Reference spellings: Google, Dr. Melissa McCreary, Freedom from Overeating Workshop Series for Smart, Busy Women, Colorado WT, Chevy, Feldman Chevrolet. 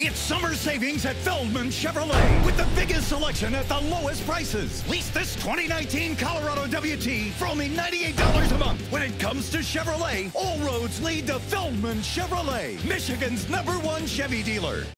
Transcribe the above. It's summer savings at Feldman Chevrolet with the biggest selection at the lowest prices. Lease this 2019 Colorado WT for only $98 a month. When it comes to Chevrolet, all roads lead to Feldman Chevrolet, Michigan's #1 Chevy dealer.